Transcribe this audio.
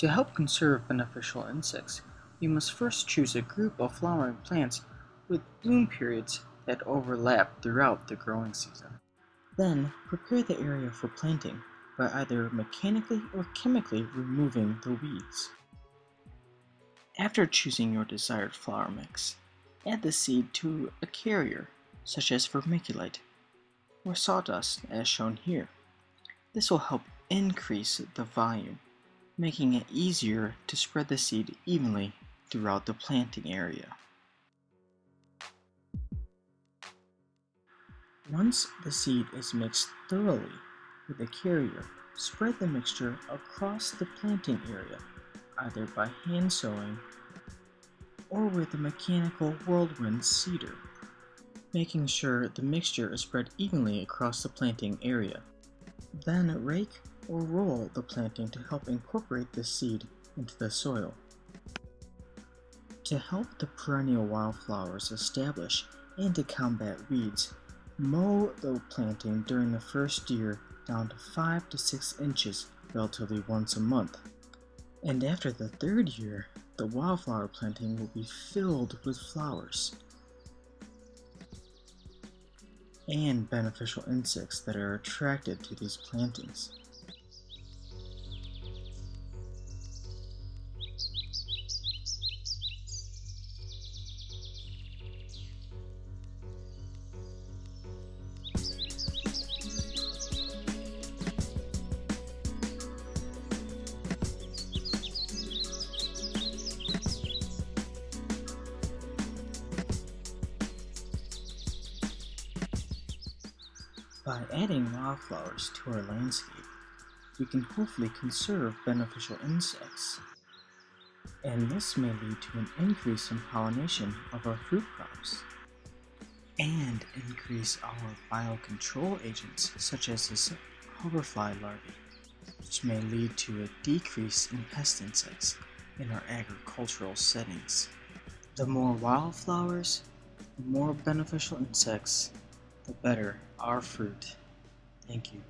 To help conserve beneficial insects, you must first choose a group of flowering plants with bloom periods that overlap throughout the growing season. Then, prepare the area for planting by either mechanically or chemically removing the weeds. After choosing your desired flower mix, add the seed to a carrier, such as vermiculite or sawdust as shown here. This will help increase the volume, making it easier to spread the seed evenly throughout the planting area. Once the seed is mixed thoroughly with a carrier, spread the mixture across the planting area, either by hand sowing or with a mechanical whirlwind seeder, making sure the mixture is spread evenly across the planting area. Then rake or roll the planting to help incorporate the seed into the soil. To help the perennial wildflowers establish and to combat weeds, mow the planting during the first year down to 5 to 6 inches relatively once a month. And after the third year, the wildflower planting will be filled with flowers and beneficial insects that are attracted to these plantings. By adding wildflowers to our landscape, we can hopefully conserve beneficial insects, and this may lead to an increase in pollination of our fruit crops, and increase our biocontrol agents such as this hoverfly larvae, which may lead to a decrease in pest insects in our agricultural settings. The more wildflowers, the more beneficial insects, the better our fruit. Thank you.